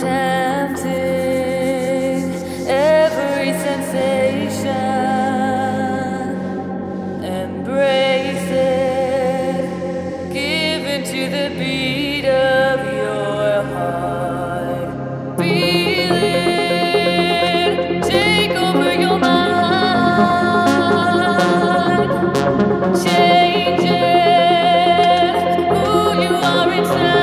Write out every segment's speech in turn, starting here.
tempting every sensation, embrace it, give in to the beat of your heart. Feel it, take over your mind, change it, who you are inside.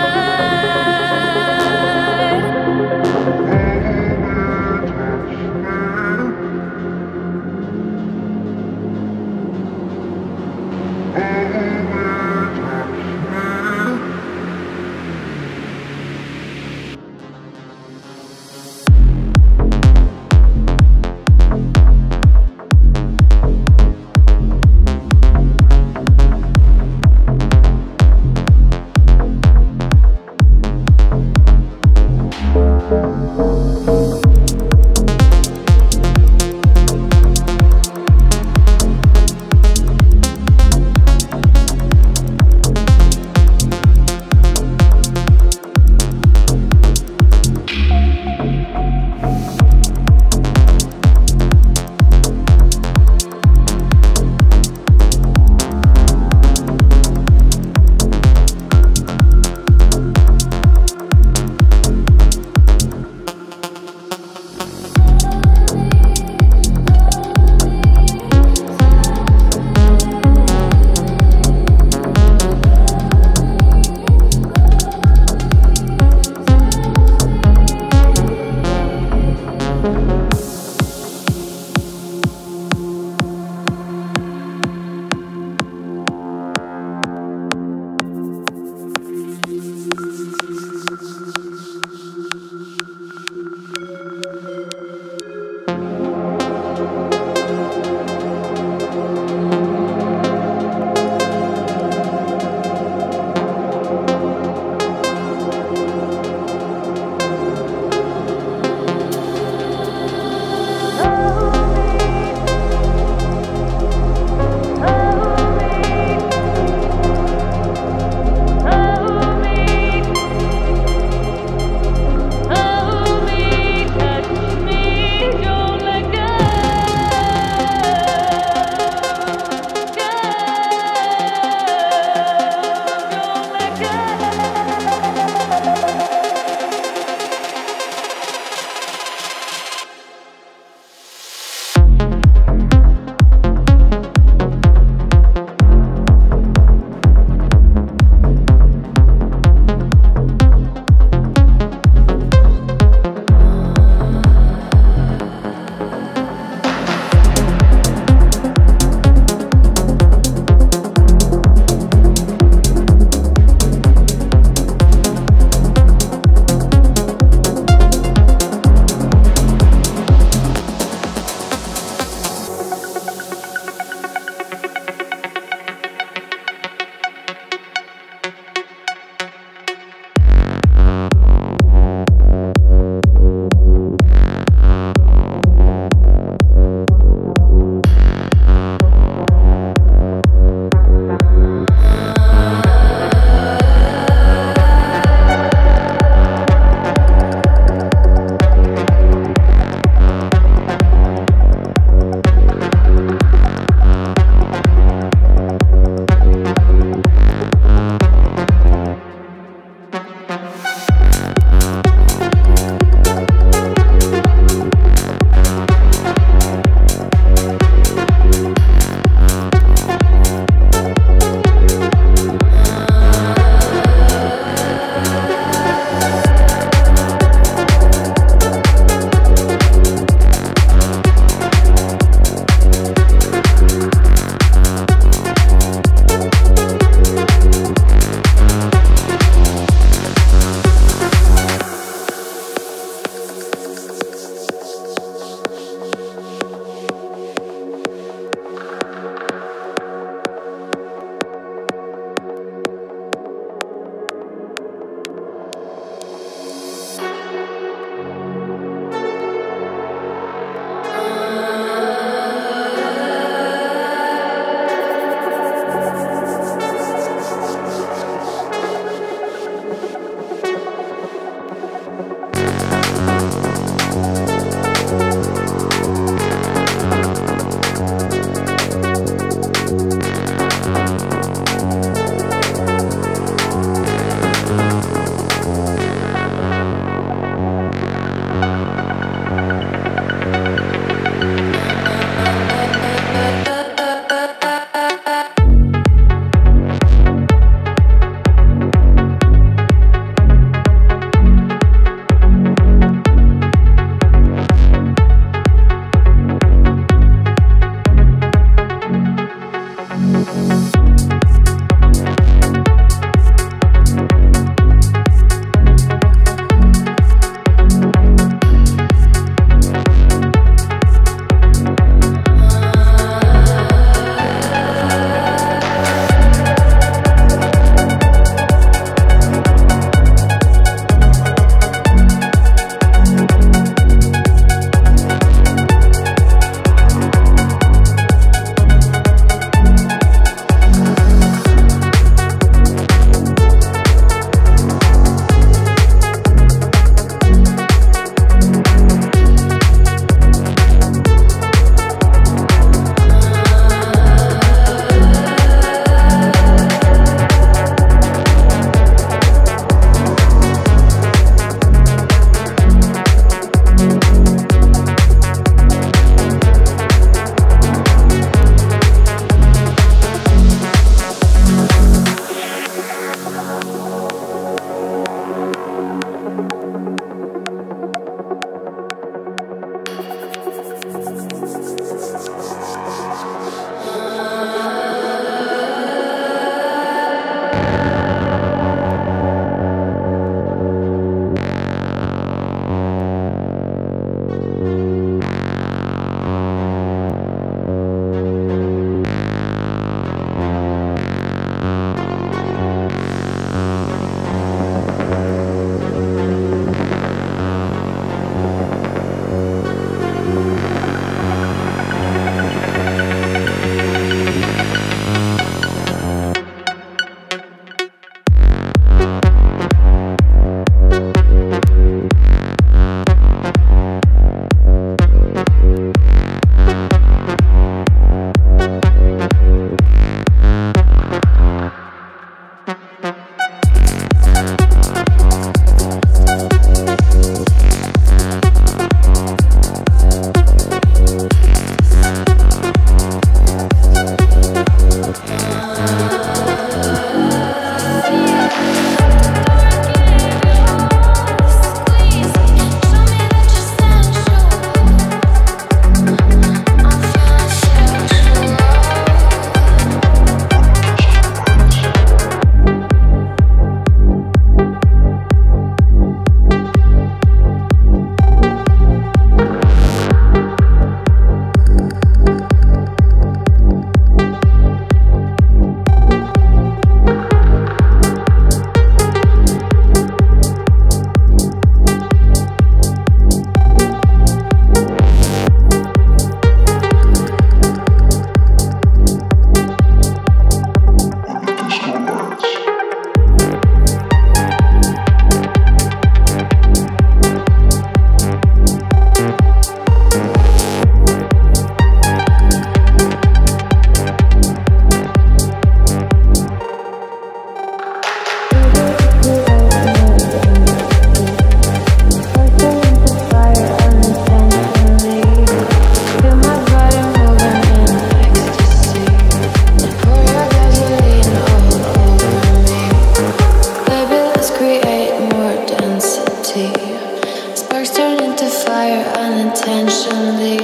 sparks turn into fire unintentionally.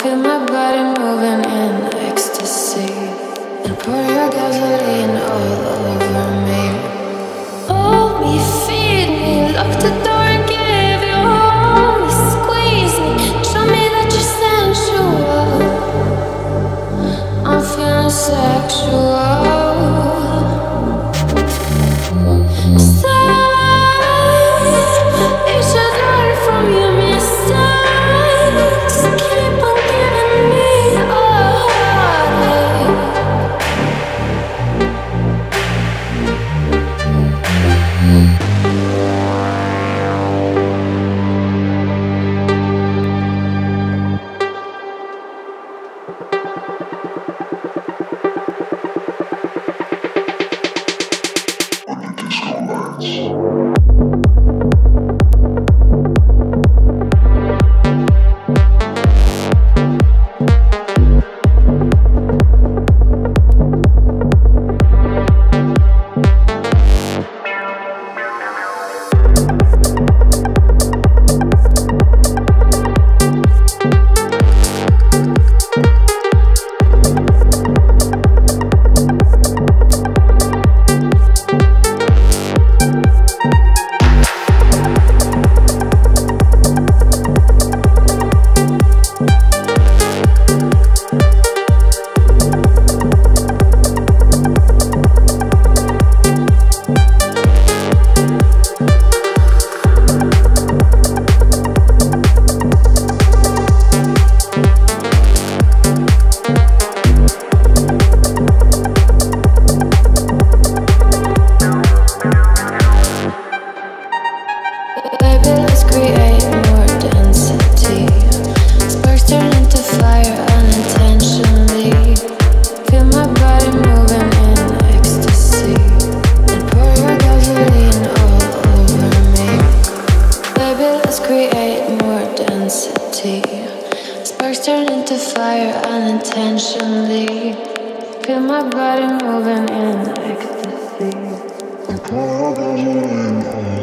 Feel my body moving in ecstasy, and pour your gasoline all over me. Hold me, feed me, lock the door. Sparks turn into fire unintentionally. Feel my body moving in ecstasy.